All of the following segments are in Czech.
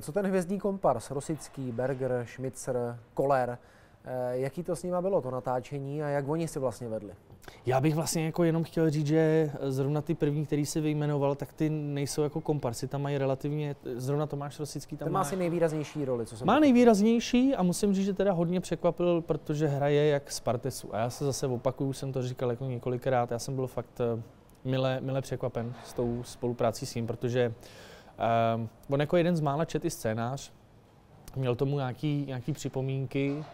Co ten hvězdní kompars Rosický, Berger, Šmicer, Koller, jaký to s nima bylo to natáčení a jak oni si vlastně vedli? Já bych vlastně jako jenom chtěl říct, že zrovna ty první, který si vyjmenoval, tak ty nejsou jako komparsi, tam mají relativně, zrovna Tomáš Rosický tam má asi nejvýraznější roli, co jsem má nejvýraznější a musím říct, že teda hodně překvapil, protože hraje jak Spartesu a já se zase opakuju, jsem to říkal jako několikrát, já jsem byl fakt mile překvapen s tou spoluprácí s ním, protože on jako jeden z mála čet i scénář, měl tomu nějaký připomínky,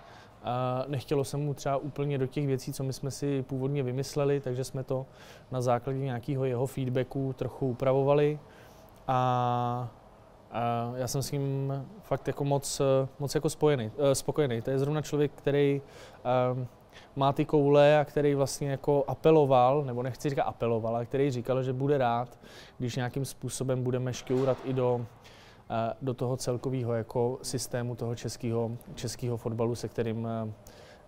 nechtělo se mu třeba úplně do těch věcí, co my jsme si původně vymysleli, takže jsme to na základě nějakého jeho feedbacku trochu upravovali a já jsem s ním fakt jako moc jako spokojený. To je zrovna člověk, který má ty koule a který vlastně jako apeloval, nebo nechci říkat apeloval, ale který říkal, že bude rád, když nějakým způsobem budeme šťourat i do toho celkového jako systému toho českého fotbalu, se kterým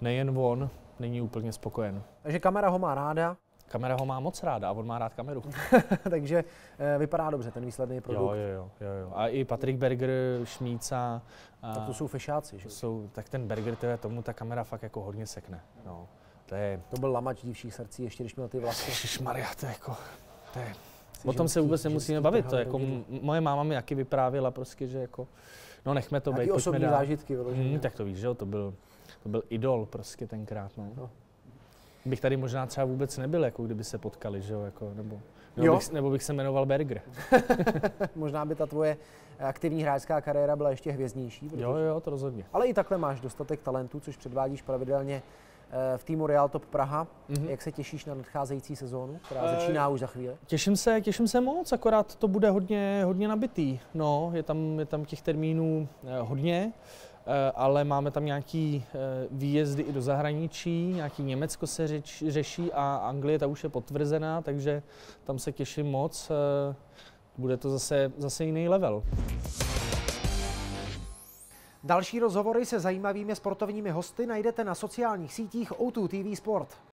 nejen on není úplně spokojen. Takže kamera ho má ráda? Kamera ho má moc ráda a on má rád kameru. Takže vypadá dobře ten výsledný produkt. Jo. A i Patrik Berger, Šmíca. Tak to jsou fešáci, že? Tak ten Berger, tomu ta kamera fakt jako hodně sekne. No, to byl lamač divších srdcí, ještě když měl ty vlasy. Ježišmarja, to je jako... O tom se vůbec nemusíme bavit, to jako moje máma mi taky vyprávěla prostě, že jako, no nechme to být, pojďme dál. Zážitky vyloženě. Tak to víš, že jo, to byl idol prostě tenkrát, no. Bych tady možná třeba vůbec nebyl, jako kdyby se potkali, že jo, jako, nebo bych se jmenoval Berger. Možná by ta tvoje aktivní hráčská kariéra byla ještě hvězdnější. Protože... Jo, to rozhodně. Ale i takhle máš dostatek talentů, což předvádíš pravidelně v týmu Real Top Praha. Jak se těšíš na nadcházející sezónu, která začíná už za chvíli? Těším se moc, akorát to bude hodně nabitý. No, je tam těch termínů hodně, ale máme tam nějaký výjezdy i do zahraničí, nějaký Německo se řeší a Anglie ta už je potvrzená, takže tam se těším moc. Bude to zase jiný level. Další rozhovory se zajímavými sportovními hosty najdete na sociálních sítích O2 TV Sport.